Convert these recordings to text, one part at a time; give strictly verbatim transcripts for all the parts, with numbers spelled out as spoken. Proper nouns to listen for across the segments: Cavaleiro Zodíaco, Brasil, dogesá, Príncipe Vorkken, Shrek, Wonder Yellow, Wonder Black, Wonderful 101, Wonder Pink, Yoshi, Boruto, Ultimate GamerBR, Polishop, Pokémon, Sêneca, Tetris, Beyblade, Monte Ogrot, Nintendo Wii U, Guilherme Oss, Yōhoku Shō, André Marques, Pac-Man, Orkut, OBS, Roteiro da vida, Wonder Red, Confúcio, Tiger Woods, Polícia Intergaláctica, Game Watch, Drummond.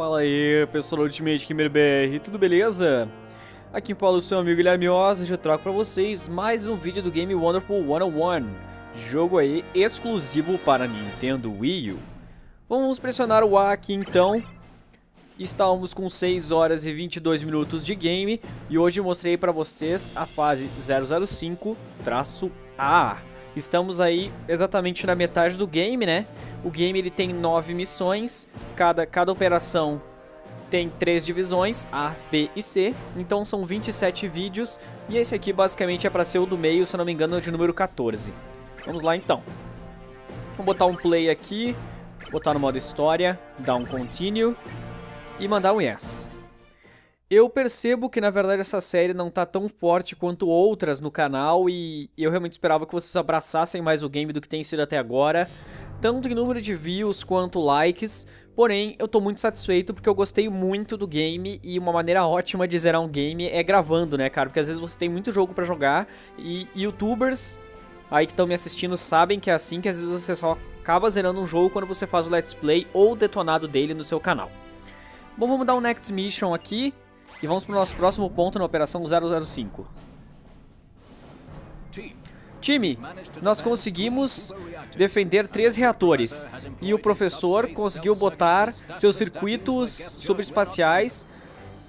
Fala aí, pessoal do Ultimate GamerBR, tudo beleza? Aqui fala o seu amigo Guilherme Oss, já trago pra vocês mais um vídeo do game Wonderful cento e um, jogo aí exclusivo para Nintendo Wii U. Vamos pressionar o A aqui então. Estávamos com seis horas e vinte e dois minutos de game e hoje eu mostrei pra vocês a fase zero zero cinco traço A. Estamos aí exatamente na metade do game, né? O game ele tem nove missões, cada, cada operação tem três divisões, A, B e C, então são vinte e sete vídeos, e esse aqui basicamente é para ser o do meio, se não me engano, é de número quatorze. Vamos lá então. Vamos botar um play aqui, botar no modo história, dar um continue e mandar um yes. Eu percebo que, na verdade, essa série não tá tão forte quanto outras no canal e eu realmente esperava que vocês abraçassem mais o game do que tem sido até agora, tanto em número de views quanto likes, porém eu tô muito satisfeito porque eu gostei muito do game e uma maneira ótima de zerar um game é gravando, né, cara? Porque às vezes você tem muito jogo pra jogar e youtubers aí que estão me assistindo sabem que é assim, que às vezes você só acaba zerando um jogo quando você faz o let's play ou o detonado dele no seu canal. Bom, vamos dar um next mission aqui. E vamos para o nosso próximo ponto na operação zero zero cinco. Time, nós conseguimos defender três reatores e o professor conseguiu botar seus circuitos subespaciais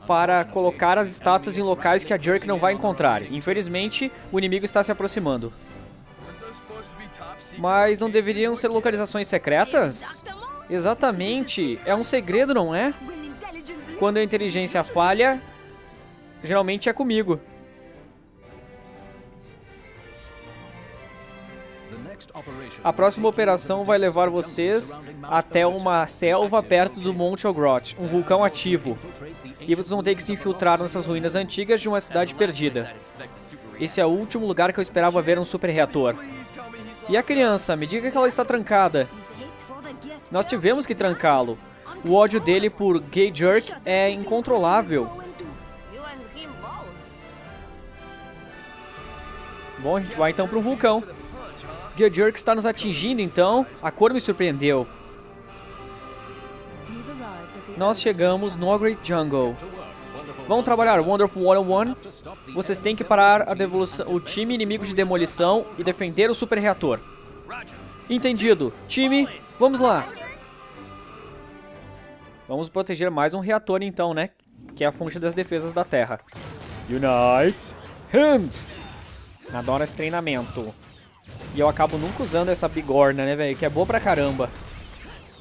para colocar as estátuas em locais que a Jerk não vai encontrar. Infelizmente, o inimigo está se aproximando. Mas não deveriam ser localizações secretas? Exatamente, é um segredo, não é? Quando a inteligência falha, geralmente é comigo. A próxima operação vai levar vocês até uma selva perto do Monte Ogrot, um vulcão ativo. E vocês vão ter que se infiltrar nessas ruínas antigas de uma cidade perdida. Esse é o último lugar que eu esperava ver um super reator. E a criança, me diga que ela está trancada. Nós tivemos que trancá-lo. O ódio dele por Gay Jerk é incontrolável. Bom, a gente vai então para um vulcão. Gay Jerk está nos atingindo então. A cor me surpreendeu. Nós chegamos no Great Jungle. Vamos trabalhar Wonderful cento e um. Vocês têm que parar a devolução, o time inimigo de demolição e defender o super reator. Entendido. Time, vamos lá. Vamos proteger mais um reator então, né? Que é a fonte das defesas da Terra. Unite Hand! Adoro esse treinamento. E eu acabo nunca usando essa bigorna, né, velho? Que é boa pra caramba.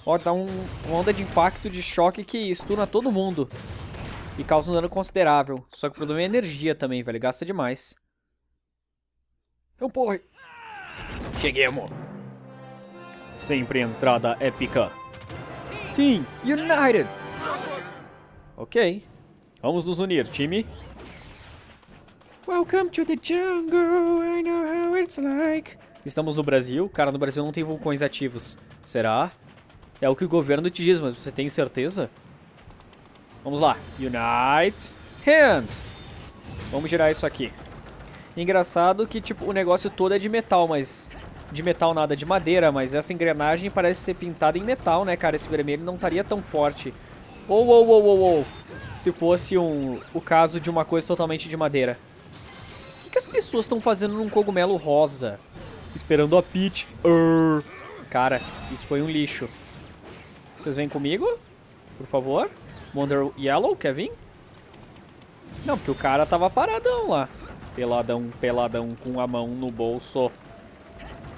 Ó, dá um, uma onda de impacto de choque que estuna todo mundo. E causa um dano considerável. Só que o problema é energia também, velho. Gasta demais. Eu porra! Cheguei, amor. Sempre entrada épica. Team United! Ok. Vamos nos unir, time. Welcome to the jungle, I know how it's like. Estamos no Brasil. Cara, no Brasil não tem vulcões ativos. Será? É o que o governo te diz, mas você tem certeza? Vamos lá. Unite Hand! Vamos girar isso aqui. Engraçado que, tipo, o negócio todo é de metal, mas... de metal nada, de madeira, mas essa engrenagem parece ser pintada em metal, né, cara? Esse vermelho não estaria tão forte. Ou, ou, ou, ou, ou. Se fosse um, o caso de uma coisa totalmente de madeira. O que, que as pessoas estão fazendo num cogumelo rosa? Esperando a Peach. Urr. Cara, isso foi um lixo. Vocês vêm comigo? Por favor. Wonder Yellow, quer vir? Não, porque o cara tava paradão lá. Peladão, peladão, com a mão no bolso.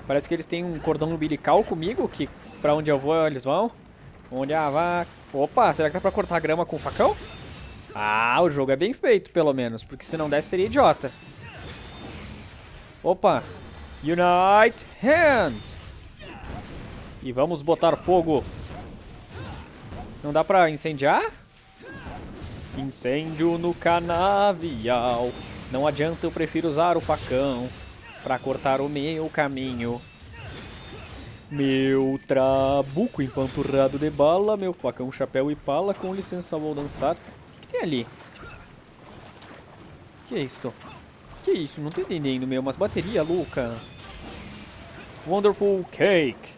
Parece que eles têm um cordão umbilical comigo, que pra onde eu vou eles vão. Onde a vaca... Opa, será que dá pra cortar a grama com o facão? Ah, o jogo é bem feito, pelo menos, porque se não desse seria idiota. Opa. Unite Hand! E vamos botar fogo. Não dá pra incendiar? Incêndio no canavial. Não adianta, eu prefiro usar o facão. Pra cortar o meu caminho. Meu trabuco empanturrado de bala. Meu facão, chapéu e pala. Com licença, vou dançar. O que, que tem ali? O que é isto? O que é isso? Não tô entendendo, meu. Mas bateria, louca. Wonderful Cake.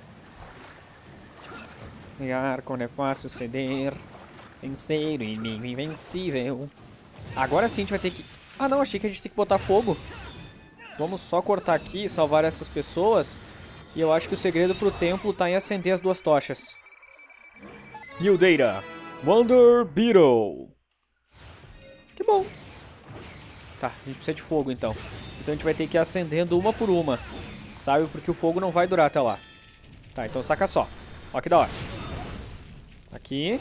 Ganhar quando é fácil ceder. Vencer o inimigo invencível. Agora sim a gente vai ter que... Ah não, achei que a gente tem que botar fogo. Vamos só cortar aqui e salvar essas pessoas. E eu acho que o segredo pro templo tá em acender as duas tochas. Hildeira. Wonder Beetle. Que bom. Tá, a gente precisa de fogo então. Então a gente vai ter que ir acendendo uma por uma. Sabe? Porque o fogo não vai durar até lá. Tá, então saca só. Ó que da hora. Aqui.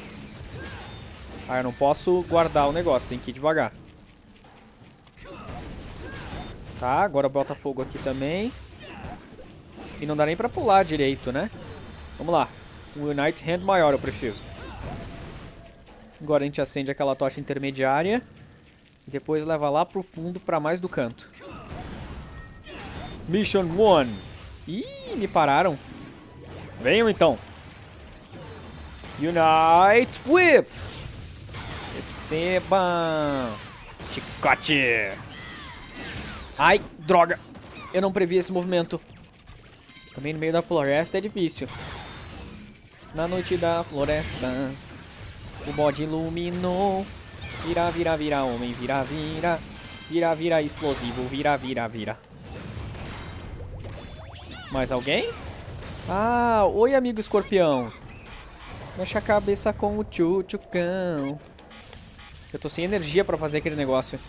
Ah, eu não posso guardar o negócio. Tem que ir devagar. Tá, agora bota fogo aqui também. E não dá nem pra pular direito, né? Vamos lá. Um Unite Hand maior eu preciso. Agora a gente acende aquela tocha intermediária. E depois leva lá pro fundo, pra mais do canto. Mission um. Ih, me pararam. Venham então. Unite Whip. Receba. Chicote. Ai, droga. Eu não previ esse movimento. Também no meio da floresta é difícil. Na noite da floresta, o bode iluminou. Vira, vira, vira, homem, vira, vira. Vira, vira, explosivo, vira, vira, vira. Mais alguém? Ah, oi amigo escorpião. Mexe a cabeça com o tchutchucão. Eu tô sem energia pra fazer aquele negócio.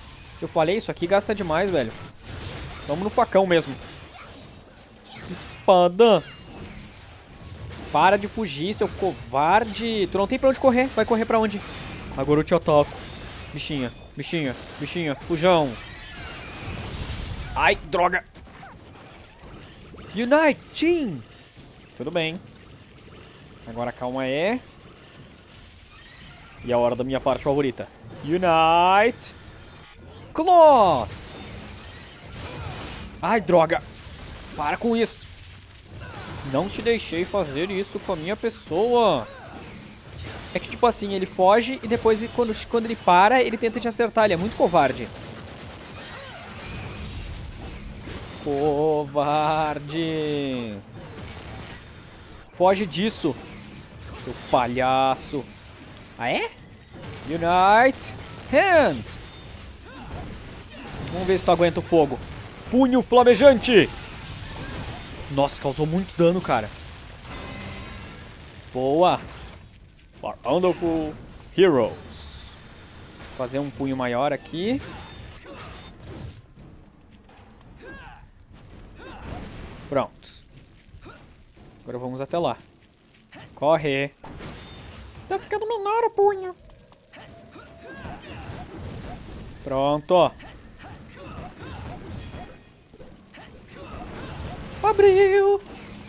Eu falei, isso aqui gasta demais, velho. Vamos no facão mesmo. Espada. Para de fugir, seu covarde. Tu não tem pra onde correr, vai correr pra onde? Agora eu te ataco. Bichinha, bichinha, bichinha, fujão. Ai, droga. Unite Team. Tudo bem. Agora calma aí. E a hora da minha parte favorita. Unite Claws. Ai, droga. Para com isso. Não te deixei fazer isso com a minha pessoa. É que tipo assim, ele foge e depois quando, quando ele para, ele tenta te acertar. Ele é muito covarde. Covarde. Foge disso, seu palhaço. Ah é? Unite Hand. Vamos ver se tu aguenta o fogo. Punho flamejante. Nossa, causou muito dano, cara. Boa. For Wonderful Heroes. Fazer um punho maior aqui. Pronto. Agora vamos até lá. Corre. Tá ficando menor o punho. Pronto. Abriu.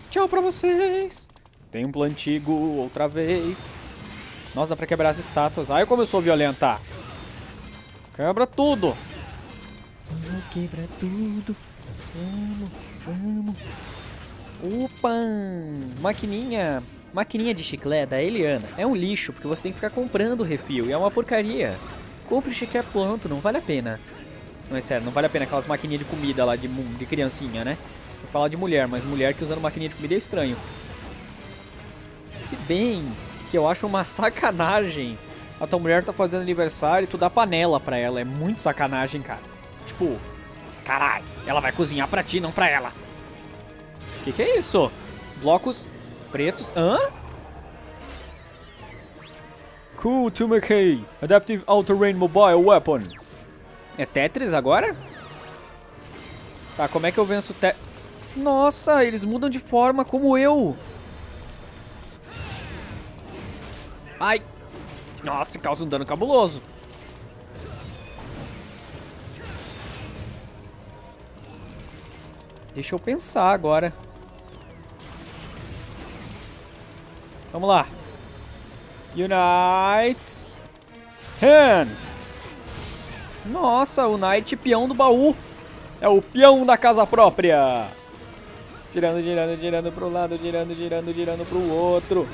Tchau pra vocês. Templo antigo outra vez. Nossa, dá pra quebrar as estátuas. Aí começou a violentar. Quebra tudo. Vamos quebrar tudo. Vamos, vamos. Opa! Maquininha. Maquininha de chiclete da Eliana. É um lixo, porque você tem que ficar comprando refil. E é uma porcaria. Compre chiclete pronto, não vale a pena. Não, é sério, não vale a pena aquelas maquininhas de comida lá de, de criancinha, né? Vou falar de mulher, mas mulher que usando maquininha de comida é estranho. Se bem que eu acho uma sacanagem. A tua mulher tá fazendo aniversário e tu dá panela pra ela. É muito sacanagem, cara. Tipo, caralho, ela vai cozinhar pra ti, não pra ela. Que que é isso? Blocos pretos. Hã? Cool to McKay. Adaptive All-Terrain Mobile Weapon. É Tetris agora? Tá, como é que eu venço o Tetris? Nossa, eles mudam de forma como eu. Ai. Nossa, causa um dano cabuloso. Deixa eu pensar agora. Vamos lá. Unite Hand. Nossa, o Knight peão do baú. É o peão da casa própria. Girando, girando, girando pro lado. Girando, girando, girando pro outro.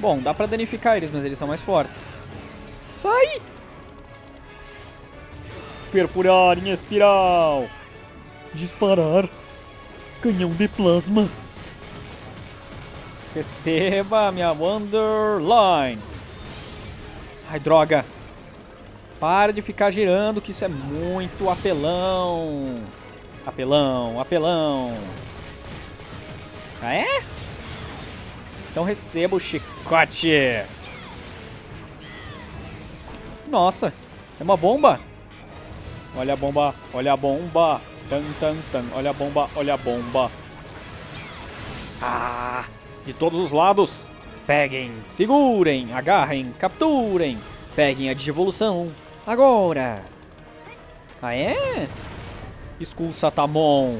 Bom, dá pra danificar eles, mas eles são mais fortes. Sai! Perfurar em espiral. Disparar. Canhão de plasma. Receba minha Wonderline. Ai, droga. Para de ficar girando, que isso é muito apelão. Apelão, apelão. Ah, é? Então receba o chicote. Nossa, é uma bomba. Olha a bomba, olha a bomba. Tan, tan, tan. Olha a bomba, olha a bomba. Ah, de todos os lados. Peguem, segurem, agarrem, capturem. Peguem a digivolução. Agora. Ah, é? Expulsa Tamon.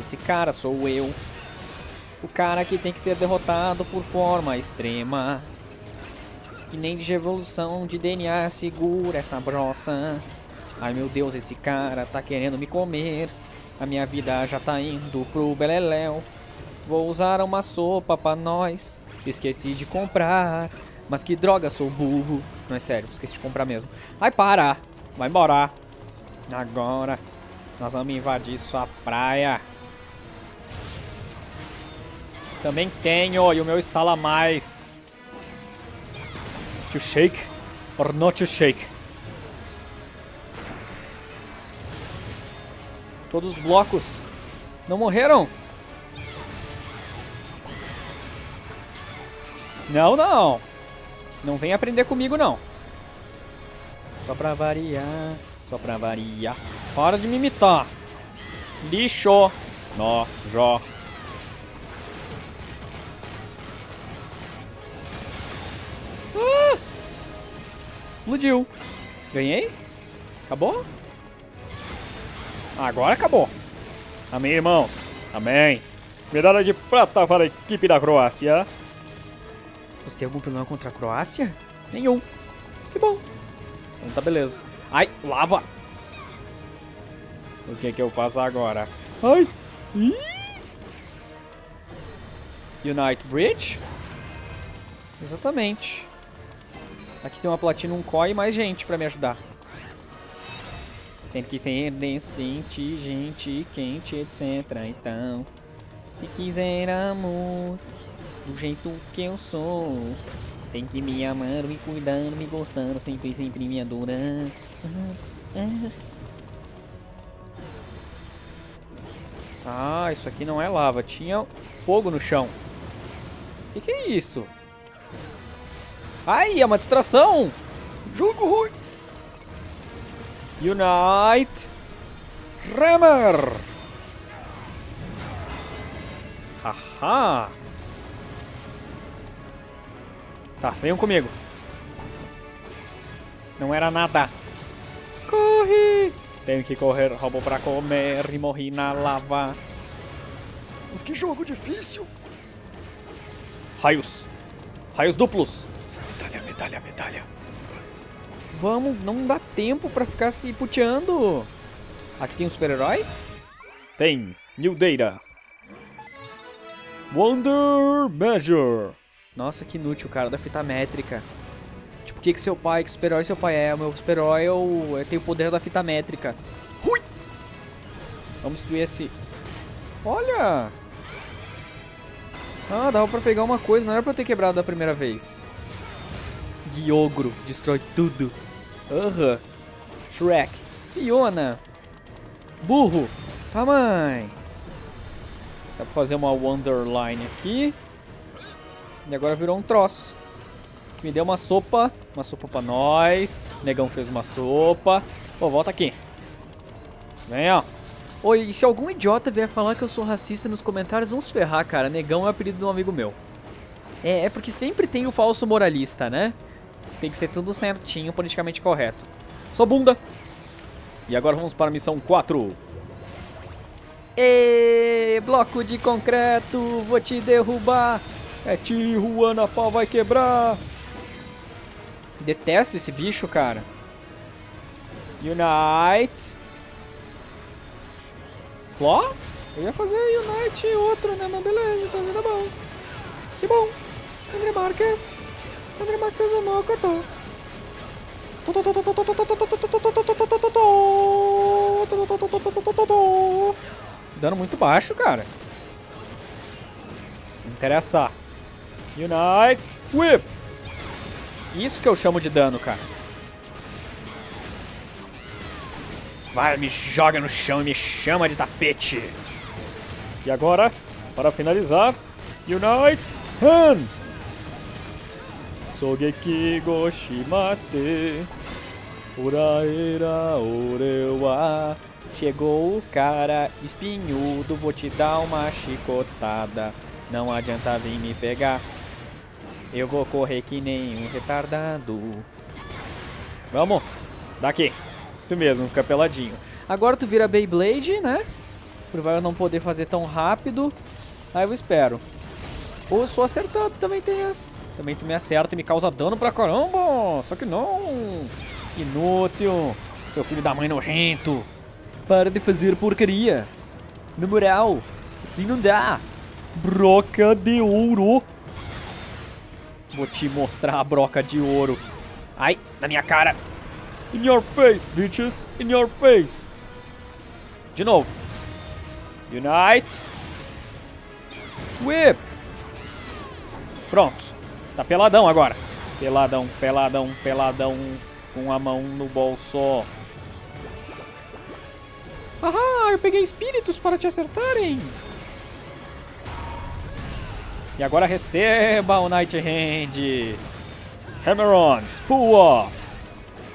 Esse cara sou eu. O cara que tem que ser derrotado por forma extrema. E nem de evolução de D N A segura essa brossa. Ai meu Deus, esse cara tá querendo me comer. A minha vida já tá indo pro beleléu. Vou usar uma sopa pra nós. Esqueci de comprar. Mas que droga, sou burro. Não é sério, esqueci de comprar mesmo. Ai, para. Vai embora. Agora. Nós vamos invadir sua praia. Também tenho, e o meu instala mais. To shake or not to shake. Todos os blocos não morreram? Não, não. Não vem aprender comigo, não. Só pra variar, só pra variar. Para de me imitar. Lixo. Nó, jó. Explodiu. Ganhei? Acabou? Agora acabou. Amém, irmãos. Amém. Medalha de prata para a equipe da Croácia. Você tem algum problema contra a Croácia? Nenhum. Que bom. Então tá beleza. Ai, lava. O que é que eu faço agora? Ai. Ih. Unite Bridge? Exatamente. Aqui tem uma Platinum Coin e mais gente pra me ajudar. Tem que ser decente, gente quente, etcétera. Então, se quiser amor, do jeito que eu sou, tem que me amar, me cuidando, me gostando, sempre e sempre me adorando. Ah, isso aqui não é lava. Tinha fogo no chão. Que que é isso? Ai, é uma distração. Jogo ruim. Unite Rammer. Ahá. Tá, venham comigo. Não era nada. Corre. Tenho que correr, roubo pra comer e morri na lava. Mas que jogo difícil. Raios. Raios duplos. Medalha, medalha. Vamos, não dá tempo pra ficar se puteando. Aqui tem um super-herói? Tem. New Data. Wonder Measure. Nossa, que inútil, cara, da fita métrica. Tipo, o que que seu pai, que super-herói seu pai é? O meu super-herói tem o poder da fita métrica. Ui! Vamos destruir esse... Olha! Ah, dava pra pegar uma coisa, não era pra eu ter quebrado da primeira vez. Ogro, destrói tudo. Aham. Uhum. Shrek. Fiona. Burro. Tá, mãe. Dá pra fazer uma Wonderline aqui. E agora virou um troço. Me deu uma sopa. Uma sopa pra nós. O negão fez uma sopa. Pô, volta aqui. Vem, ó. Oi, e se algum idiota vier falar que eu sou racista nos comentários, vamos ferrar, cara. Negão é o apelido de um amigo meu. É, é porque sempre tem o falso moralista, né? Tem que ser tudo certinho, politicamente correto. Só bunda. E agora vamos para a missão quatro. Ê, bloco de concreto, vou te derrubar. É Tijuana, pau vai quebrar. Detesto esse bicho, cara. Unite. Fló? Eu ia fazer Unite e outro, né? Mas beleza, então tá bom. Que bom. André Marques. André Marques é o meu cantor. Dando muito baixo, cara. Interessa. Unite. Whip. Isso que eu chamo de dano, cara. Vai, me joga no chão e me chama de tapete. E agora, para finalizar, Unite Hand. Sogeki goshimate. Uraera orewa. Chegou o cara espinhudo, vou te dar uma chicotada. Não adianta vir me pegar. Eu vou correr que nem um retardado. Vamos. Daqui. Isso mesmo, fica peladinho. Agora tu vira Beyblade, né? Por vai eu não poder fazer tão rápido. Aí eu espero. Ou eu sou acertado, também tem essa. Também tu me acerta e me causa dano pra caramba. Só que não. Inútil. Seu filho da mãe nojento. Para de fazer porcaria. Na moral, assim não dá. Broca de ouro. Vou te mostrar a broca de ouro. Ai, na minha cara. In your face, bitches. In your face. De novo. Unite. Whip. Pronto. Tá peladão agora. Peladão, peladão, peladão. Com a mão no bolso. Ahá, eu peguei espíritos para te acertarem. E agora receba o Night Hand. Hammer-ons, pull-offs.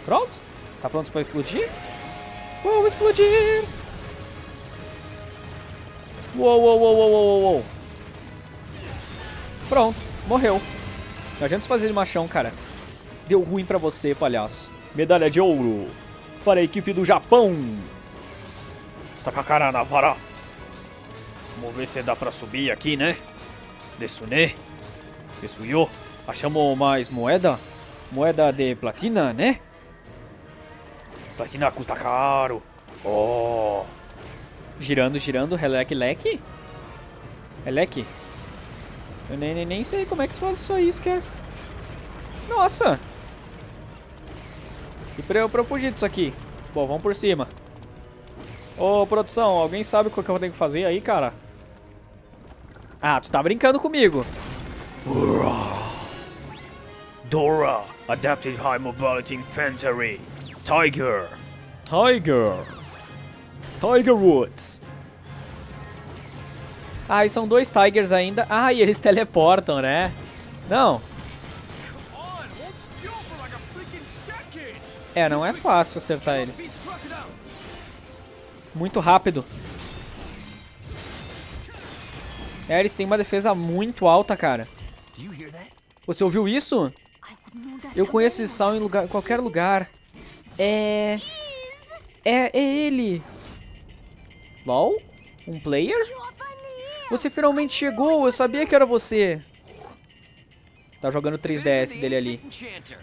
Pronto? Tá pronto para explodir? Vou explodir! Uou, uou, uou, uou, uou, uou. Pronto, morreu. Não adianta fazer de machão, cara. Deu ruim pra você, palhaço. Medalha de ouro para a equipe do Japão. Taca a cara na vara. Vamos ver se dá pra subir aqui, né? Desune, Desuyo. Achamos mais moeda. Moeda de platina, né? Platina custa caro. Oh. Girando, girando. Releque, leque. Releque. Eu nem, nem, nem sei como é que se faz isso aí. Esquece. Nossa. E pra eu, pra eu fugir disso aqui? Bom, vamos por cima. Ô, produção. Alguém sabe o que eu tenho que fazer aí, cara? Ah, tu tá brincando comigo. Dora, Adapted High Mobility Infantry. Tiger. Tiger. Tiger Woods. Ah, e são dois Tigers ainda. Ah, e eles teleportam, né? Não. É, não é fácil acertar eles. Muito rápido. É, eles têm uma defesa muito alta, cara. Você ouviu isso? Eu conheço esse som em lugar, qualquer lugar. É... É, é ele. LOL? Um player? Você finalmente chegou, eu sabia que era você. Tá jogando o três D S dele ali.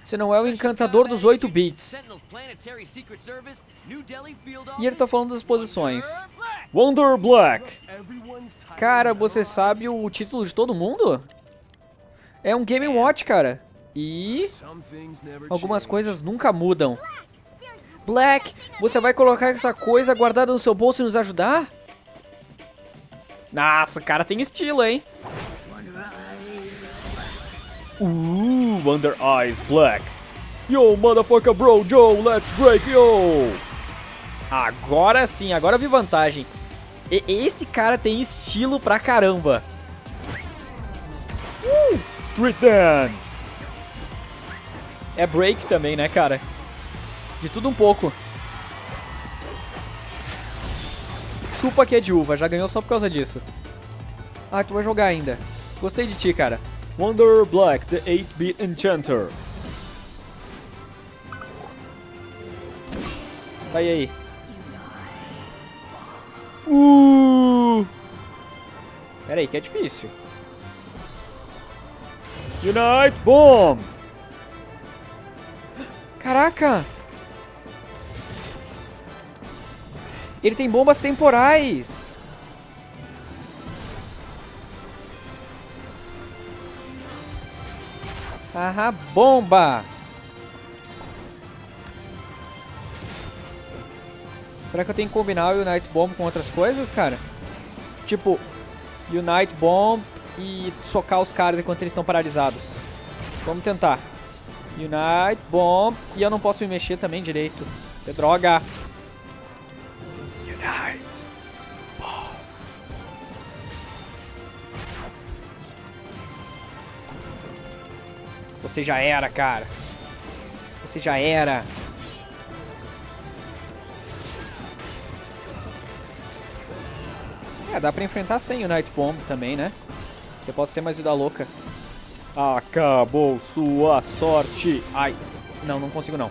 Você não é o encantador dos oito bits. E ele tá falando das posições. Wonder Black. Cara, você sabe o título de todo mundo? É um Game Watch, cara. E... algumas coisas nunca mudam. Black, você vai colocar essa coisa guardada no seu bolso e nos ajudar? Nossa, o cara tem estilo, hein? Uh, Wonder Eyes Black. Yo, motherfucker bro, yo, let's break, yo. Agora sim, agora eu vi vantagem. E esse cara tem estilo pra caramba. Uh, Street Dance. É break também, né, cara? De tudo um pouco. Chupa que é de uva, já ganhou só por causa disso. Ah, tu vai jogar ainda. Gostei de ti, cara. Wonder Black, the eight bit Enchanter. Tá aí. Uh! Pera aí, que é difícil. Unite Bomb! Caraca! Ele tem bombas temporais! Aham, bomba! Será que eu tenho que combinar o Unite Bomb com outras coisas, cara? Tipo, Unite Bomb e socar os caras enquanto eles estão paralisados. Vamos tentar. Unite, bom. E eu não posso me mexer também direito. Que droga. Unite, bom. Você já era, cara. Você já era. É, dá pra enfrentar sem Unite Bomb também, né? Eu posso ser mais vida louca. Acabou sua sorte. Ai. Não, não consigo não.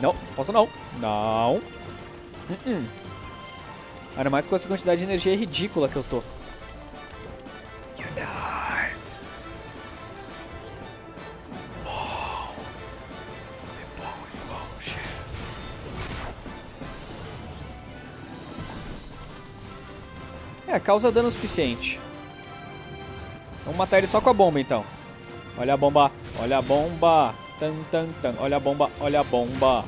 Não, posso não. Não. Uh-uh. Ainda mais com essa quantidade de energia ridícula que eu tô. Unite. Bom. The bone motion. É, causa dano suficiente. Vamos matar ele só com a bomba, então. Olha a bomba. Olha a bomba. Tan, tan, tan. Olha a bomba. Olha a bomba.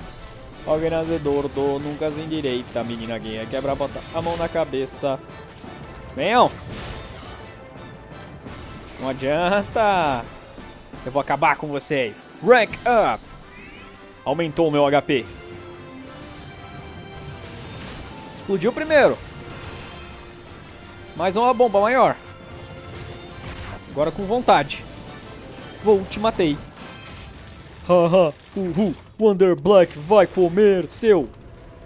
Organizador do nunca sem direita. Menina guia quebra, bota a mão na cabeça. Venham. Não adianta. Eu vou acabar com vocês. Rank up. Aumentou o meu H P. Explodiu primeiro. Mais uma bomba maior. Agora com vontade. Vou, te matei. Haha, uhu, Wonder Black vai comer seu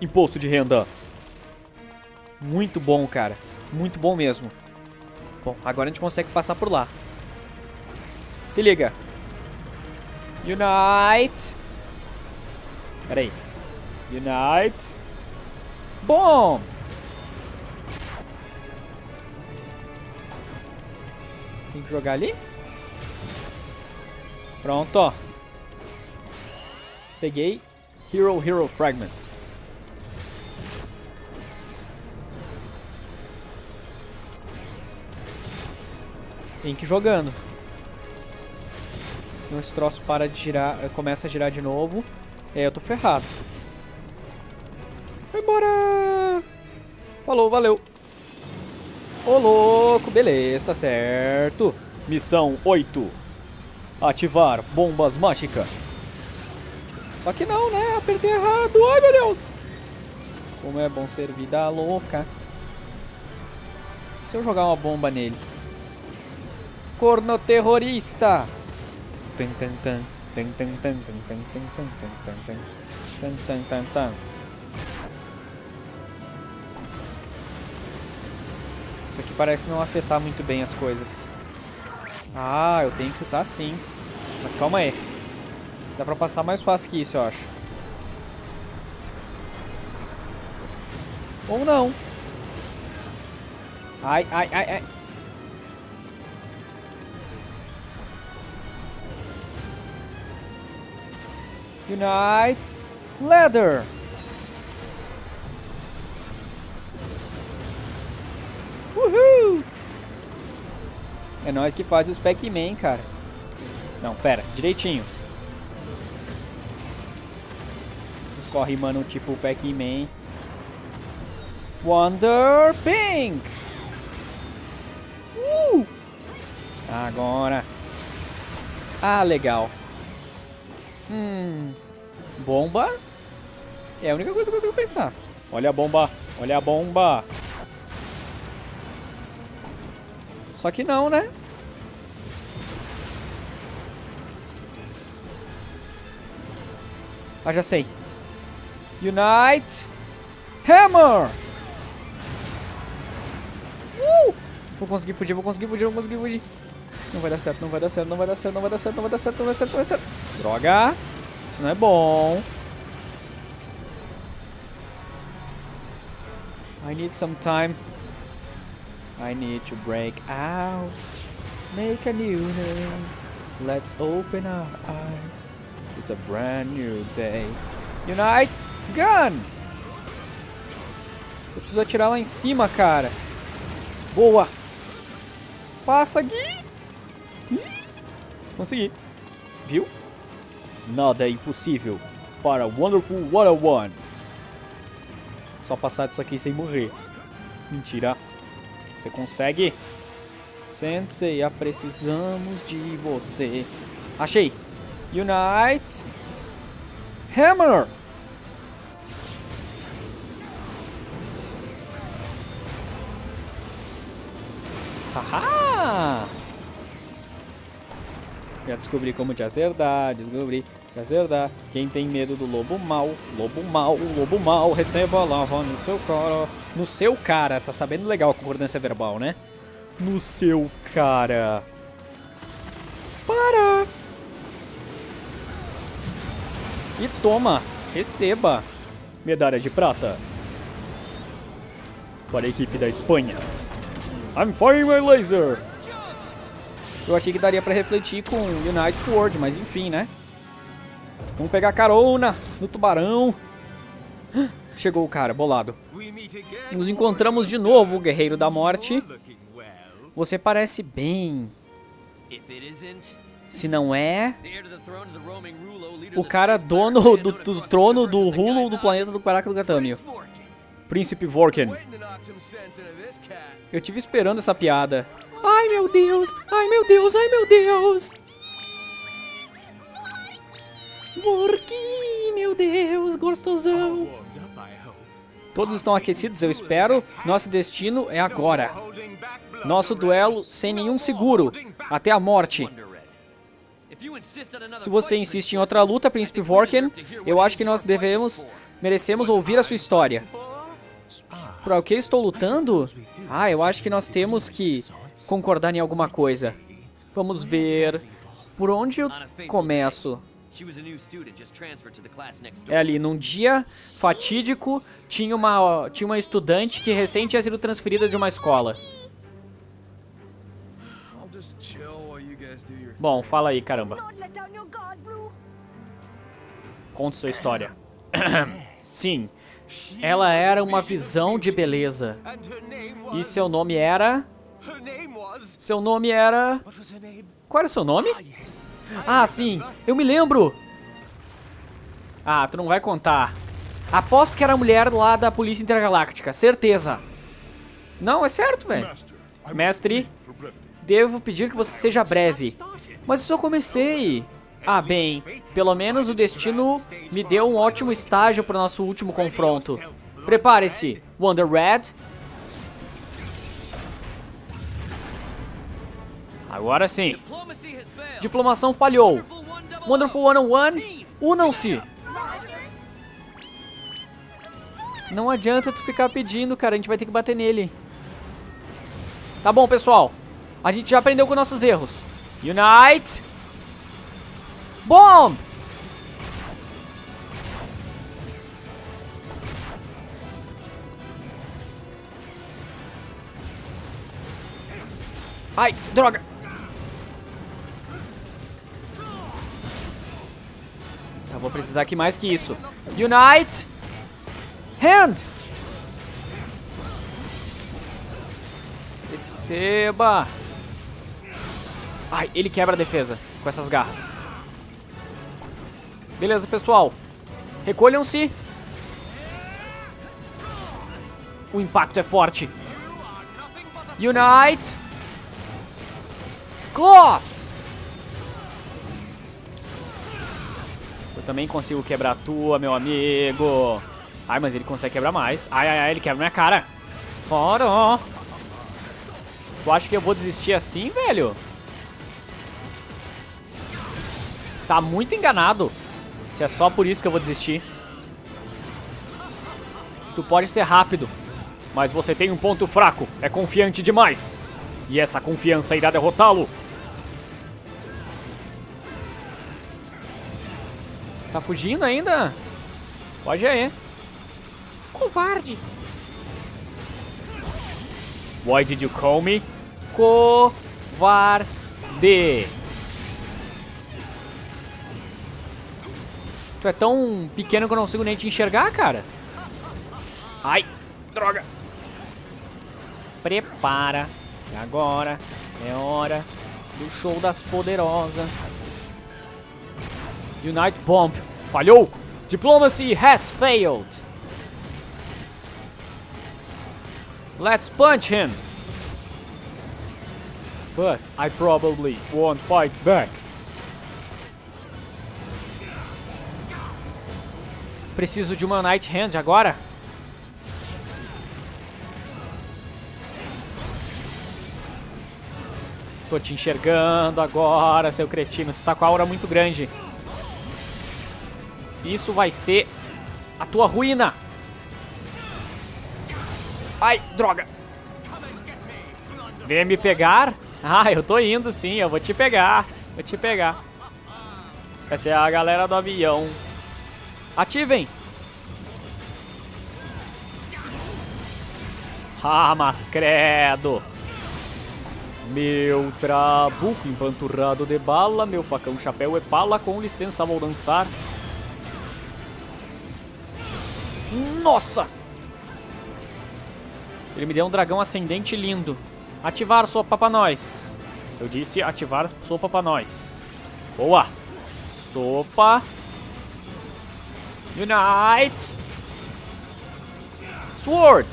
imposto de renda. Muito bom, cara. Muito bom mesmo. Bom, agora a gente consegue passar por lá. Se liga. Unite. Pera aí. Unite. Bom. Tem que jogar ali. Pronto, ó. Peguei. Hero, Hero Fragment. Tem que ir jogando. Então esse troço para de girar. Começa a girar de novo. É, eu tô ferrado. Vai embora. Falou, valeu. Ô louco, beleza, tá certo. Missão oito. Ativar bombas mágicas. Só que não, né? Apertei errado. Ai, meu Deus. Como é bom ser vida louca. E se eu jogar uma bomba nele? Corno terrorista. Isso aqui parece não afetar muito bem as coisas. Ah, eu tenho que usar sim. Mas calma aí. Dá pra passar mais fácil que isso, eu acho. Ou não. Ai, ai, ai, ai. Unite Leather. É nós que faz os Pac-Man, cara. Não, pera, direitinho. Os corre, mano, tipo Pac-Man. Wonder Pink. Uh! Agora. Ah, legal. Hum. Bomba? É a única coisa que eu consigo pensar. Olha a bomba, olha a bomba. Só que não, né? Ah, já sei. Unite Hammer! Uh! Vou conseguir fugir, vou conseguir fugir, vou conseguir fugir. Não vai dar certo, não vai dar certo, não vai dar certo, não vai dar certo, não vai dar certo, não vai dar certo, não vai dar certo. Droga! Isso não é bom. I need some time. I need to break out, make a new day, let's open our eyes, it's a brand new day. Unite Gun! Eu preciso atirar lá em cima, cara. Boa! Passa, Gui! Consegui. Viu? Nada é impossível para Wonderful cento e um. Só passar disso aqui sem morrer. Mentira. Você consegue? Sensei, precisamos de você. Achei! Unite. Hammer. Haha! Já descobri como te azerdar, descobri te azerdar. Quem tem medo do lobo mal, lobo mal, lobo mal, receba a lava no seu cara. No seu cara, tá sabendo legal a concordância verbal, né? No seu cara. Para! E toma, receba. Medalha de prata. Para a equipe da Espanha. I'm firing my laser! Eu achei que daria pra refletir com Unite World, mas enfim, né? Vamos pegar carona no tubarão. Chegou o cara, bolado. Nos encontramos de novo, guerreiro da morte. Você parece bem. Se não é... O cara dono do, do trono do rulo do planeta do Caraca do Catâmio. Príncipe Vorkken. Eu tive esperando essa piada. Ai meu Deus, ai meu Deus, ai meu Deus. Vorkin, meu Deus, gostosão. Todos estão aquecidos, eu espero. Nosso destino é agora. Nosso duelo sem nenhum seguro. Até a morte. Se você insiste em outra luta, Príncipe Vorkken, eu acho que nós devemos, merecemos ouvir a sua história. Pra o que estou lutando? Ah, eu acho que nós temos que concordar em alguma coisa. Vamos ver. Por onde eu começo? É ali, num dia fatídico, tinha uma, tinha uma estudante que recém tinha sido transferida de uma escola. Bom, fala aí, caramba. Conte sua história. Sim. Ela era uma visão de beleza. E seu nome era... Seu nome era... Qual era seu nome? Ah, sim. Eu me lembro. Ah, tu não vai contar. Aposto que era a mulher lá da Polícia Intergaláctica. Certeza. Não, é certo, velho. Mestre, devo pedir que você seja breve. Mas eu só comecei. Ah, bem, pelo menos o destino me deu um ótimo estágio para o nosso último confronto. Prepare-se, Wonder Red. Agora sim. Diplomação falhou. Wonderful cento e um, unam-se. Não adianta tu ficar pedindo, cara, a gente vai ter que bater nele. Tá bom, pessoal. A gente já aprendeu com nossos erros. Unite! Bom! Ai, droga! Tá, vou precisar aqui mais que isso. Unite! Hand! Receba! Ai, ele quebra a defesa com essas garras. Beleza, pessoal. Recolham-se. O impacto é forte. Unite. Claws. Eu também consigo quebrar a tua, meu amigo. Ai, mas ele consegue quebrar mais. Ai, ai, ai, ele quebra minha cara. Fora. Tu acha que eu vou desistir assim, velho? Tá muito enganado. Se é só por isso que eu vou desistir. Tu pode ser rápido, mas você tem um ponto fraco. É confiante demais. E essa confiança irá derrotá-lo. Tá fugindo ainda? Pode aí. Covarde. Why did you call me? Covarde. Tu é tão pequeno que eu não consigo nem te enxergar, cara. Ai, droga. Prepara. E agora é hora do show das poderosas. Unite Bomb. Falhou. Diplomacy has failed. Let's punch him. But I probably won't fight back. Preciso de uma Night Hand agora. Tô te enxergando agora, seu cretino. Tu tá com a aura muito grande. Isso vai ser a tua ruína. Ai, droga. Vem me pegar? Ah, eu tô indo sim, eu vou te pegar. Vou te pegar. Essa é a galera do avião. Ativem. Ah, mas credo. Meu trabuco empanturrado de bala, meu facão, chapéu e pala, com licença vou dançar. Nossa! Ele me deu um dragão ascendente lindo. Ativar sopa pra nós. Eu disse ativar sopa pra nós. Boa! Sopa. Unite. Sword.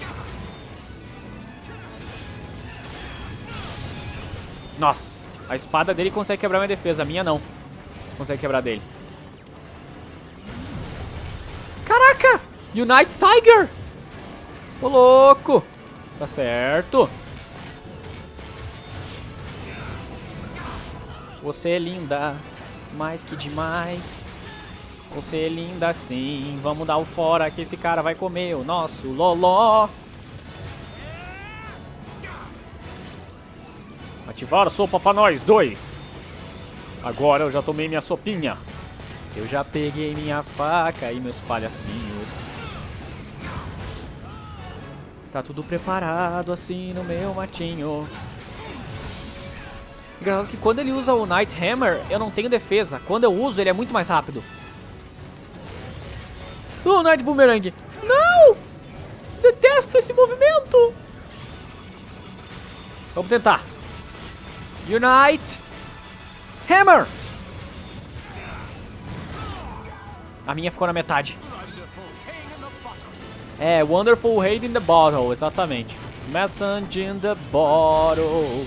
Nossa, a espada dele consegue quebrar minha defesa, a minha não. Consegue quebrar dele. Caraca! Unite Tiger! Ô louco! Tá certo. Você é linda, mais que demais. Você é linda sim. Vamos dar o fora que esse cara vai comer o nosso loló. Ativar sopa pra nós dois. Agora eu já tomei minha sopinha. Eu já peguei minha faca e meus palhacinhos. Tá tudo preparado assim no meu matinho. Engraçado que quando ele usa o Night Hammer, eu não tenho defesa. Quando eu uso, ele é muito mais rápido. Oh, Night Boomerang. Não! Detesto esse movimento. Vamos tentar. Unite. Hammer. A minha ficou na metade. É, Wonderful Raid in the Bottle, exatamente. Message in the bottle.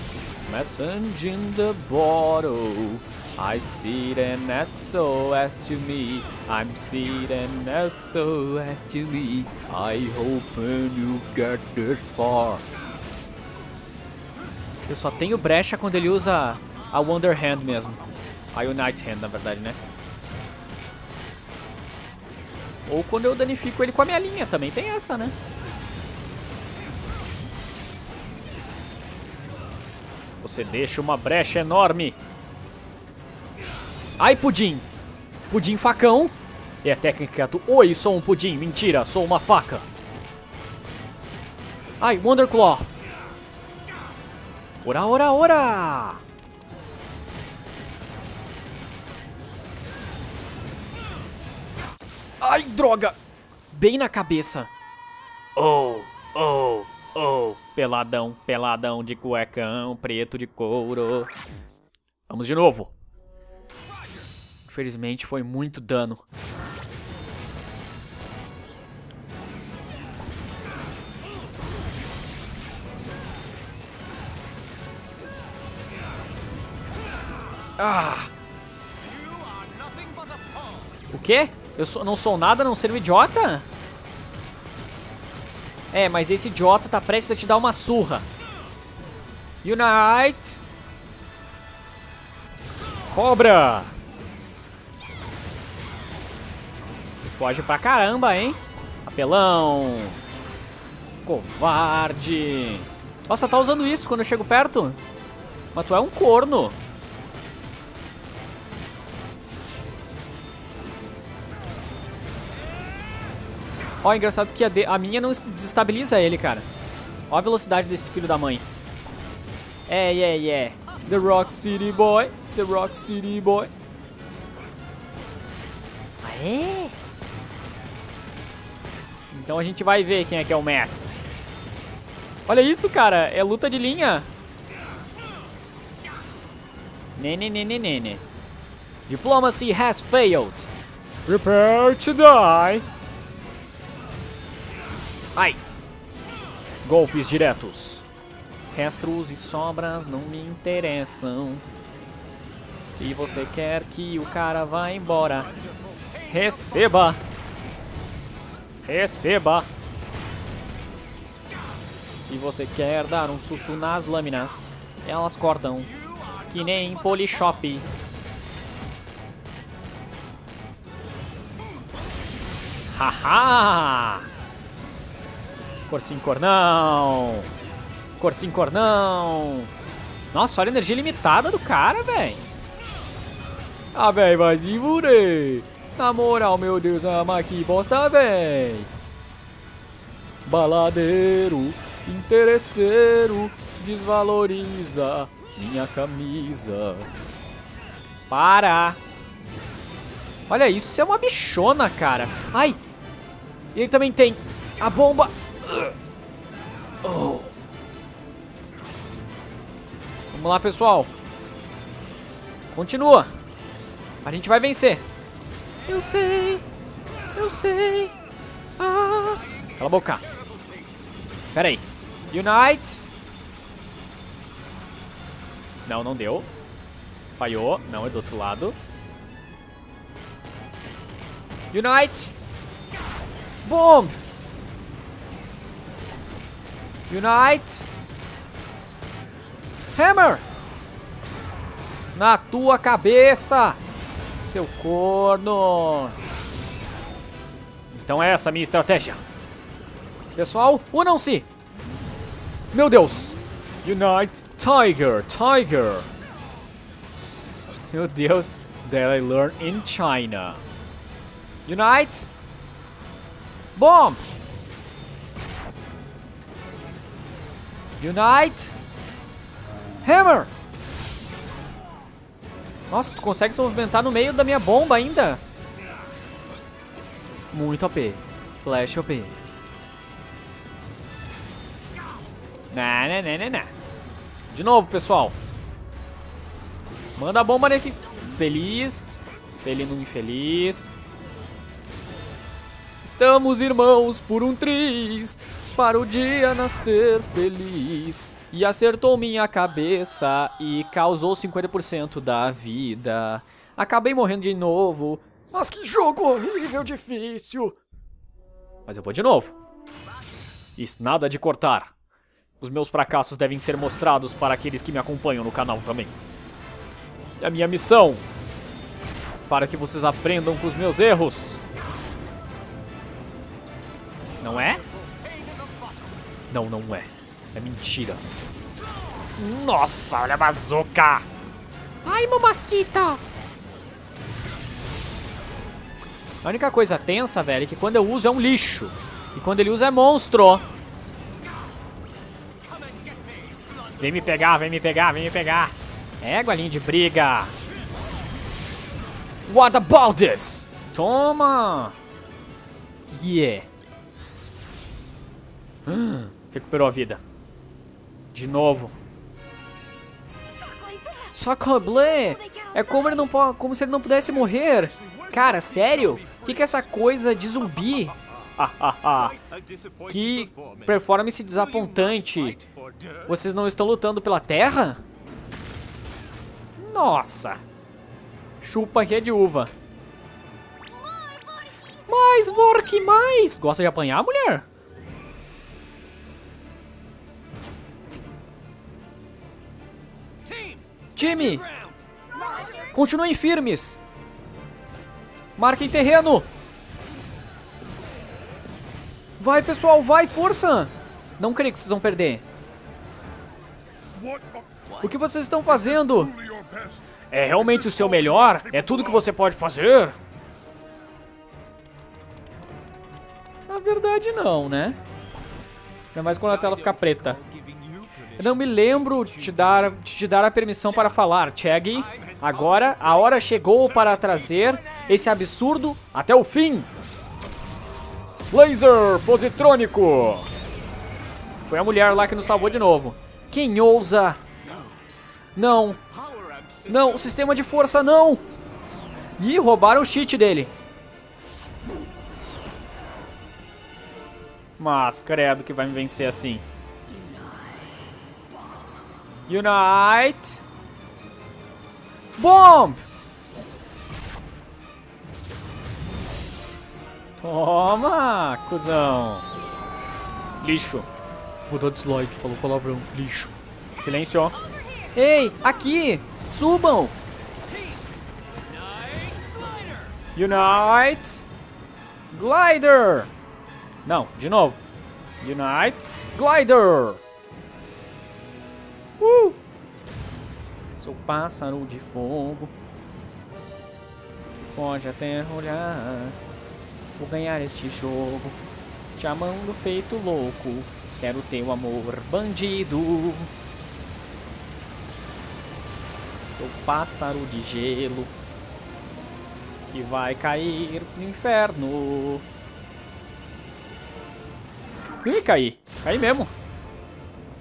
Message in the bottle. I sit and ask so as to me. I'm sit and ask so as to me. I hope you get this far. Eu só tenho brecha quando ele usa a Wonder Hand mesmo. A Unite Hand, na verdade, né? Ou quando eu danifico ele com a minha linha, também tem essa, né? Você deixa uma brecha enorme. Ai, pudim. Pudim facão. É a técnica do... Oi, sou um pudim. Mentira, sou uma faca. Ai, Wonder Claw. Ora, ora, ora. Ai, droga. Bem na cabeça. Oh, oh, oh. Peladão, peladão de cuecão, preto de couro. Vamos de novo. Infelizmente foi muito dano. Ah. O quê? Eu sou, não sou nada a não ser um idiota? É, mas esse idiota tá prestes a te dar uma surra. Unite. Cobra. Tu foge pra caramba, hein? Apelão. Covarde. Nossa, tá usando isso quando eu chego perto? Mas tu é um corno. Ó, é engraçado que a, de, a minha não desestabiliza ele, cara. Ó a velocidade desse filho da mãe. É, é, é. The Rock City Boy. The Rock City Boy. Aê? Então a gente vai ver quem é que é o mestre. Olha isso, cara. É luta de linha. Nene, nene, nene. Diplomacy has failed. Prepare to die. Ai! Golpes diretos. Restos e sobras não me interessam. Se você quer que o cara vá embora, receba! Receba! Se você quer dar um susto nas lâminas, elas cortam que nem em Polishop. Haha! Corsim cornão! Corsim cornão! Nossa, olha a energia limitada do cara, velho! Ah, velho, vai se fuder! Na moral, meu Deus, ama que bosta, véi! Baladeiro, interesseiro, desvaloriza minha camisa. Para! Olha isso, isso é uma bichona, cara. Ai! E ele também tem a bomba. Oh. Vamos lá, pessoal. Continua. A gente vai vencer. Eu sei, eu sei. Ah. Cala a boca. Pera aí. Unite. Não, não deu. Falhou. Não, é do outro lado. Unite. Bomb. Unite. Hammer. Na tua cabeça. Seu corno. Então é essa a minha estratégia. Pessoal, unam-se. Meu Deus. Unite Tiger, Tiger. Meu Deus. That I learned in China. Unite. Bomb. Unite. Hammer. Nossa, tu consegue se movimentar no meio da minha bomba ainda? Muito O P. Flash O P. Na, na, na, na, na. De novo, pessoal. Manda a bomba nesse... Feliz. Felino infeliz. Estamos irmãos por um triz. Para o dia nascer feliz. E acertou minha cabeça e causou cinquenta por cento da vida. Acabei morrendo de novo. Mas que jogo horrível, difícil. Mas eu vou de novo. Isso, nada de cortar. Os meus fracassos devem ser mostrados para aqueles que me acompanham no canal também. É a minha missão. Para que vocês aprendam com os meus erros. Não é? Não, não é. É mentira. Nossa, olha a bazuca. Ai, mamacita. A única coisa tensa, velho, é que quando eu uso é um lixo. E quando ele usa é monstro. Vem me pegar, vem me pegar, vem me pegar. É, golinho de briga. What about this? Toma. Yeah. Hum, recuperou a vida. De novo. Socoblé! É como, ele não, como se ele não pudesse morrer. Cara, sério? O que, que é essa coisa de zumbi? Que performance desapontante. Vocês não estão lutando pela terra? Nossa. Chupa que é de uva. Mais, Vork, mais! Gosta de apanhar, mulher? Time, continuem firmes. Marquem terreno. Vai, pessoal, vai, força. Não creio que vocês vão perder. O que vocês estão fazendo? É realmente o seu melhor? É tudo que você pode fazer? Na verdade não, né? Ainda mais quando a tela fica preta. Eu não me lembro de te, dar, de te dar a permissão para falar, Cheggy. Agora, a hora chegou para trazer esse absurdo até o fim. Laser positrônico. Foi a mulher lá que nos salvou de novo. Quem ousa? Não. Não, o sistema de força não. Ih, roubaram o cheat dele. Mas, credo que vai me vencer assim. Unite. Bomb. Toma, cuzão. Lixo. Mudou de slide, falou palavrão. Lixo. Silêncio, ó. Ei, aqui! Subam! Unite! Glider! Não, de novo. Unite! Glider! Uh! Sou pássaro de fogo que pode até olhar. Vou ganhar este jogo, te amando feito louco. Quero teu amor, bandido. Sou pássaro de gelo que vai cair no inferno. Ih, caí. Caí mesmo.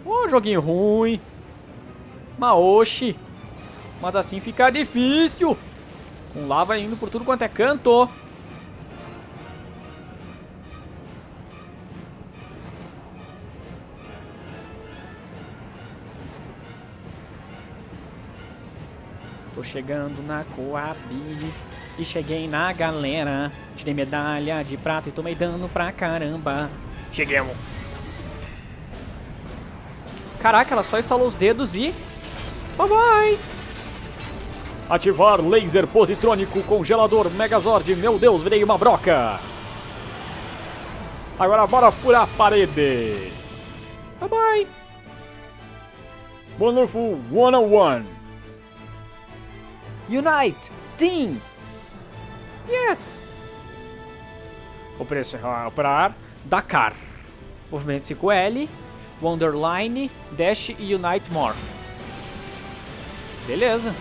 Ô, oh, joguinho ruim. Mas oxi. Mas assim fica difícil. Com lava indo por tudo quanto é canto. Tô chegando na Coab. E cheguei na galera. Tirei medalha de prata e tomei dano pra caramba. Cheguemos. Caraca, ela só estalou os dedos e... Bye bye. Ativar laser positrônico, congelador, megazord. Meu Deus, virei uma broca. Agora bora furar a parede. Bye bye. Wonderful cento e um. Unite Team. Yes. Operar Dakar. Movimento cinco L, Wonderline, Dash e Unite Morph. Beleza.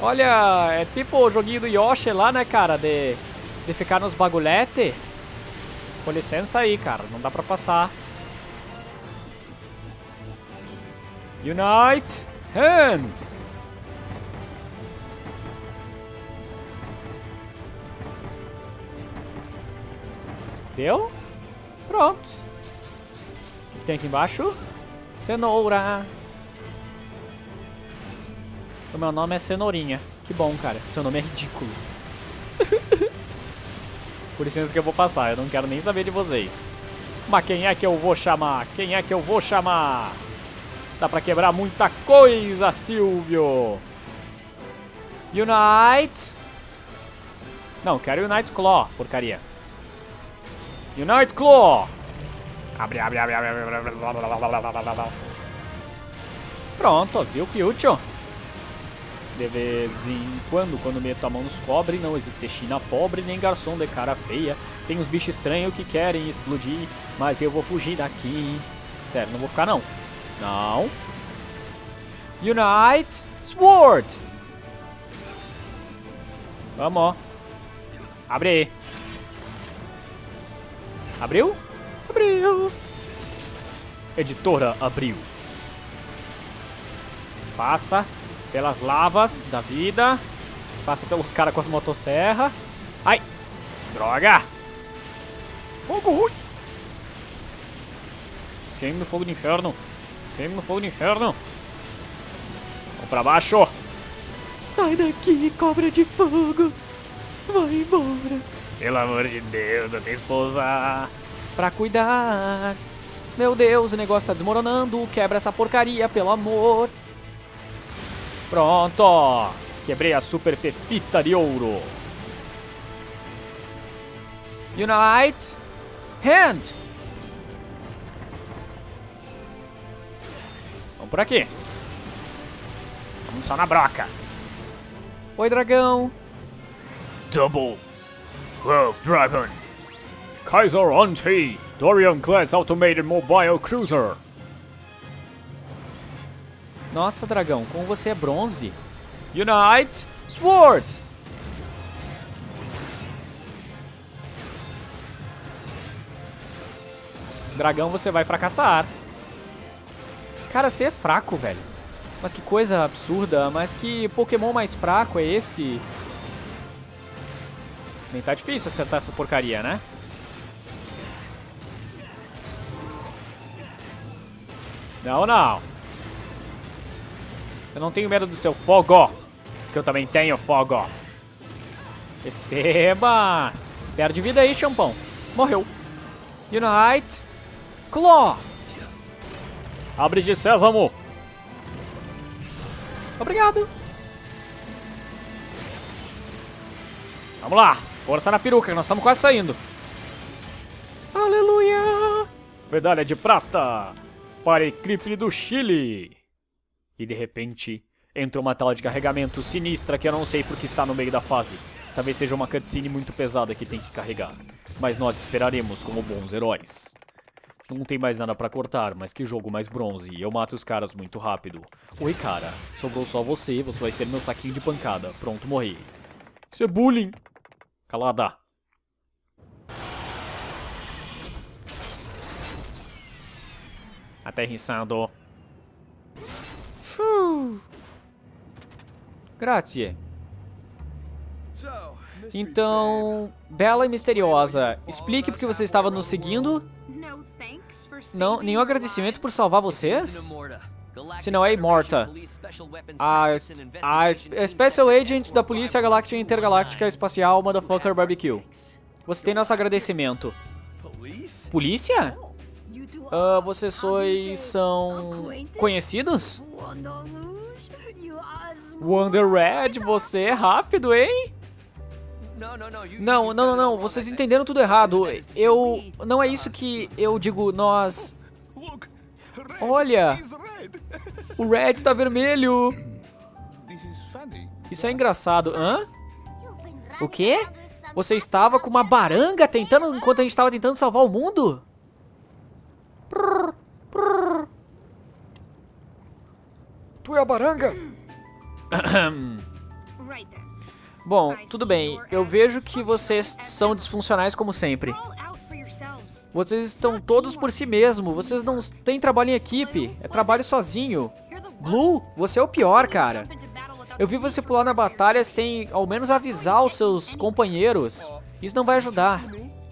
Olha, é tipo o joguinho do Yoshi lá, né, cara? De, de ficar nos bagulhete. Com licença aí, cara. Não dá pra passar. Unite Hand. Deu? Pronto. O que tem aqui embaixo? Cenoura. O meu nome é Cenourinha. Que bom, cara. Seu nome é ridículo. Por licença que eu vou passar. Eu não quero nem saber de vocês. Mas quem é que eu vou chamar? Quem é que eu vou chamar? Dá pra quebrar muita coisa, Silvio. Unite. Não, quero Unite Claw. Porcaria. Unite Claw! Abre, abre, abre, abre, abre, abre, abre. Pronto, viu que útil? De vez em quando, quando meto a mão nos cobre, não existe China pobre, nem garçom de cara feia. Tem uns bichos estranhos que querem explodir, mas eu vou fugir daqui. Sério, não vou ficar não. Não. Unite Sword! Vamos, ó. Abre aí. Abriu? Abriu. Editora abriu. Passa pelas lavas da vida. Passa pelos caras com as motosserras. Ai! Droga! Fogo ruim! Queime no fogo do inferno. Queime no fogo do inferno. Vamos pra baixo. Sai daqui, cobra de fogo. Vai embora. Pelo amor de Deus, até esposa. Pra cuidar. Meu Deus, o negócio tá desmoronando. Quebra essa porcaria, pelo amor. Pronto. Quebrei a super pepita de ouro. Unite Hand. Vamos por aqui. Vamos só na broca. Oi, dragão. Double World Dragon, Kaiser Onti, Dorian Class Automated Mobile Cruiser. Nossa, dragão, como você é bronze. Unite Sword. Dragão, você vai fracassar. Cara, você é fraco, velho. Mas que coisa absurda. Mas que Pokémon mais fraco é esse? Nem tá difícil acertar essa porcaria, né? Não, não. Eu não tenho medo do seu fogo. Que eu também tenho fogo. Receba! Perde vida aí, champão. Morreu. Unite. Claw. Abre de sésamo. Obrigado. Vamos lá. Força na peruca, que nós estamos quase saindo. Aleluia. Medalha de prata para a equipe do Chile. E de repente... entra uma tela de carregamento sinistra que eu não sei porque está no meio da fase. Talvez seja uma cutscene muito pesada que tem que carregar. Mas nós esperaremos como bons heróis. Não tem mais nada pra cortar, mas que jogo mais bronze. Eu mato os caras muito rápido. Oi, cara. Sobrou só você. Você vai ser meu saquinho de pancada. Pronto, morri. Isso é bullying. Calada. Aterrissando. Hum. Grazie. Então, bela e misteriosa, explique porque você estava nos seguindo. Não, nenhum agradecimento por salvar vocês? Se não é imorta. A, a, a Special Agent da Polícia Galáctica Intergaláctica Espacial Motherfucker Barbecue. Você tem nosso agradecimento. Polícia? Uh, vocês sois são conhecidos? Wonder Red, você é rápido, hein? Não, não, não, não, vocês entenderam tudo errado. Eu... não é isso que eu digo, nós... Olha! O Red tá vermelho! Isso é engraçado. Hã? O quê? Você estava com uma baranga tentando... enquanto a gente estava tentando salvar o mundo? Prrr, prrr. Tu é a baranga? Bom, tudo bem. Eu vejo que vocês são disfuncionais como sempre. Vocês estão todos por si mesmo. Vocês não têm trabalho em equipe. É trabalho sozinho. Blue, você é o pior, cara. Eu vi você pular na batalha sem ao menos avisar os seus companheiros. Isso não vai ajudar.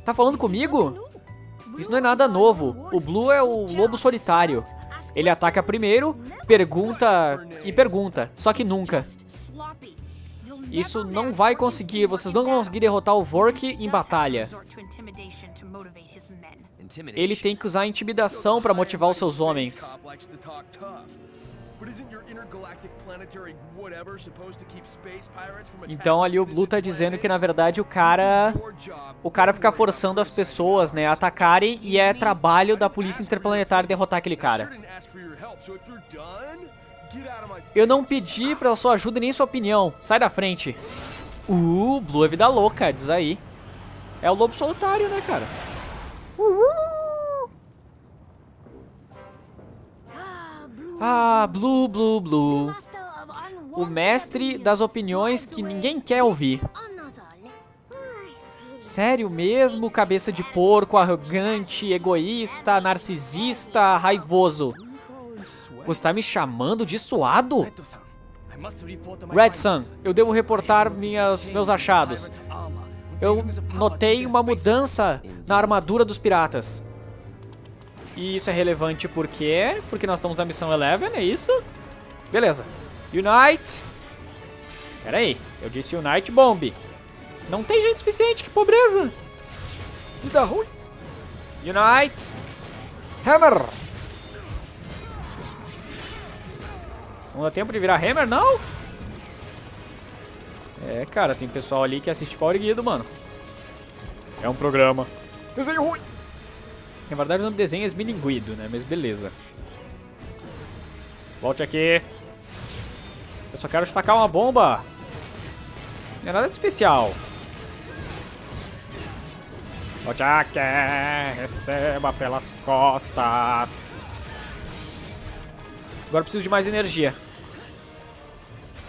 Tá falando comigo? Isso não é nada novo. O Blue é o lobo solitário. Ele ataca primeiro, pergunta e pergunta, só que nunca. Isso não vai conseguir, vocês não vão conseguir derrotar o Vork em batalha. Ele tem que usar a intimidação para motivar os seus homens. Então ali o Blue tá dizendo que na verdade o cara o cara fica forçando as pessoas, né, a atacarem, e é trabalho da polícia interplanetária derrotar aquele cara. Eu não pedi pra sua ajuda nem sua opinião. Sai da frente. Uh, Blue é vida louca, diz aí. É o lobo solitário, né, cara? Uhul. Ah, Blue, Blue, Blue. O mestre das opiniões que ninguém quer ouvir. Sério mesmo, cabeça de porco, arrogante, egoísta, narcisista, raivoso. Você tá me chamando de suado? Red Sun, eu devo reportar minhas, meus achados. Eu notei uma mudança na armadura dos piratas. E isso é relevante por quê? Porque nós estamos na missão onze, é isso? Beleza. Unite. Pera aí. Eu disse Unite Bomb. Não tem gente suficiente, que pobreza. Vida ruim. Unite. Hammer. Não dá tempo de virar Hammer, não? É, cara, tem pessoal ali que assiste pau erguido, mano. É um programa. Desenho ruim. Na verdade, o nome do desenho é esmilinguido, né? Mas beleza. Volte aqui. Eu só quero destacar uma bomba. Não é nada de especial. Volte aqui. Receba pelas costas. Agora eu preciso de mais energia.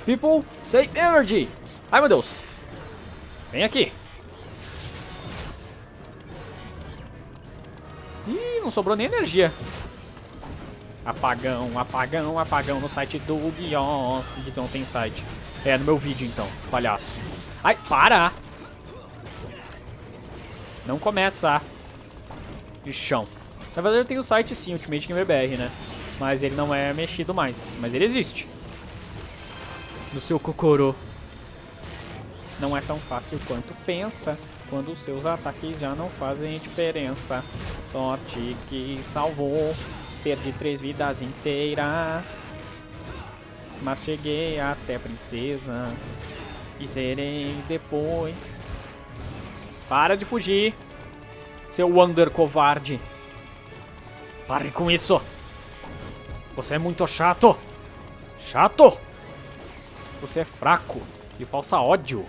People, save energy. Ai, meu Deus. Vem aqui. Ih, não sobrou nem energia. Apagão, apagão, apagão no site do Guilherme. Que não tem site. É, no meu vídeo então, palhaço. Ai, para! Não começa. Lixão. Na verdade eu tenho o site sim, Ultimate GamerBR, né? Mas ele não é mexido mais. Mas ele existe. No seu cocorô. Não é tão fácil quanto pensa, quando os seus ataques já não fazem diferença. Sorte que salvou, perdi três vidas inteiras, mas cheguei até princesa e zerei depois. Para de fugir, seu Wonder covarde. Pare com isso. Você é muito chato. Chato. Você é fraco e falsa ódio.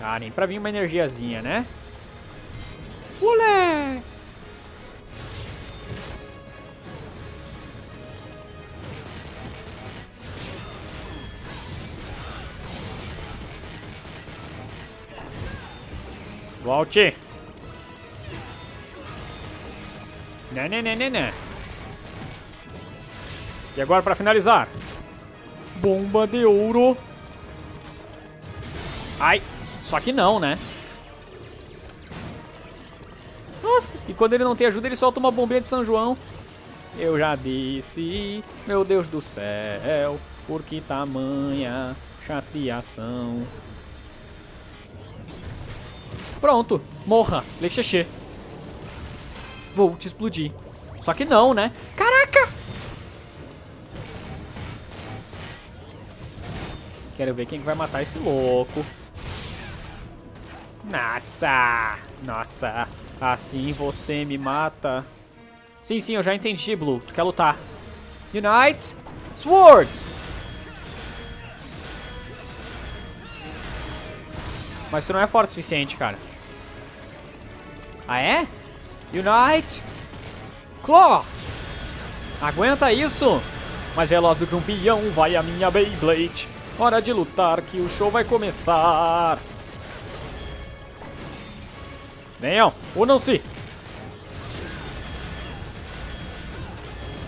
Ah, nem pra vir uma energiazinha, né? Pule! Volte! Né, né, né, né, né. E agora pra finalizar. Bomba de ouro. Ai. Só que não, né? Nossa, e quando ele não tem ajuda, ele solta uma bombinha de São João. Eu já disse, meu Deus do céu, por que tamanha chateação. Pronto, morra, lexexê. Vou te explodir. Só que não, né? Caraca! Quero ver quem vai matar esse louco. Nossa, nossa, assim você me mata. Sim, sim, eu já entendi, Blue, tu quer lutar. Unite, Sword. Mas tu não é forte o suficiente, cara. Ah, é? Unite, Claw. Aguenta isso. Mais veloz do que um peão vai a minha Beyblade. Hora de lutar que o show vai começar. Venham, unam-se.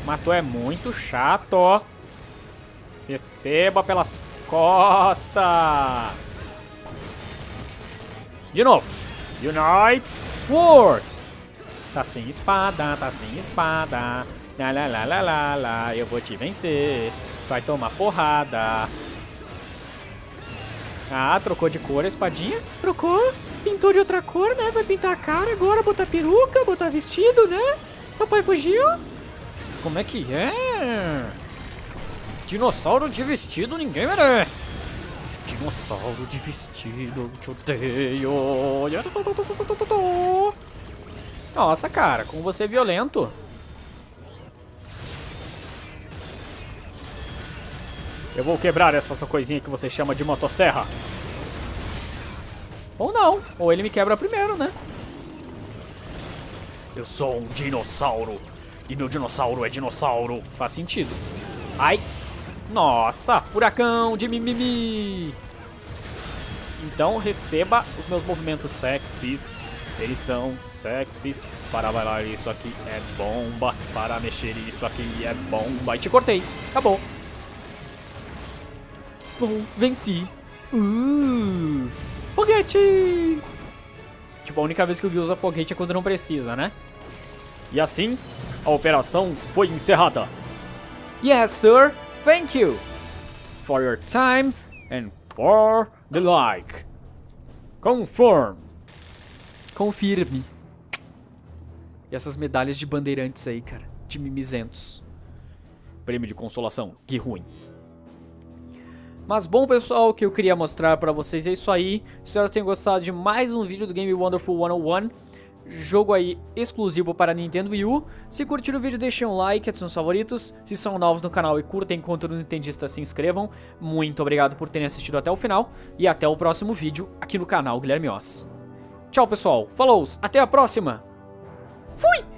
Matou é muito chato. Receba pelas costas. De novo. Unite, Sword. Tá sem espada, tá sem espada. Lá, lá, lá, lá, lá, lá. Eu vou te vencer. Vai tomar porrada. Ah, trocou de cor a espadinha? Trocou. Pintou de outra cor, né? Vai pintar a cara agora, botar peruca, botar vestido, né? Papai fugiu? Como é que é? Dinossauro de vestido ninguém merece. Dinossauro de vestido, te odeio. Nossa, cara, como você é violento. Eu vou quebrar essa sua coisinha que você chama de motosserra. Ou não, ou ele me quebra primeiro, né? Eu sou um dinossauro. E meu dinossauro é dinossauro. Faz sentido. Ai. Nossa, furacão de mimimi. Então receba os meus movimentos sexys. Eles são sexys. Para bailar isso aqui é bomba. Para mexer isso aqui é bomba. E te cortei. Acabou. Bom, venci. Uh. Foguete! Tipo, a única vez que o Gui usa foguete é quando não precisa, né? E assim, a operação foi encerrada. Yes, sir. Thank you for your time and for the like. Confirm. Confirme. E essas medalhas de bandeirantes aí, cara. De mimizentos. Prêmio de consolação. Que ruim. Mas bom, pessoal, o que eu queria mostrar pra vocês é isso aí. Espero que tenham gostado de mais um vídeo do Game Wonderful cento e um. Jogo aí exclusivo para Nintendo Wii U. Se curtiram o vídeo, deixem um like, adicionem os favoritos. Se são novos no canal e curtem conteúdo nintendista, se inscrevam. Muito obrigado por terem assistido até o final. E até o próximo vídeo aqui no canal Guilherme Oss. Tchau, pessoal. Falou, até a próxima. Fui!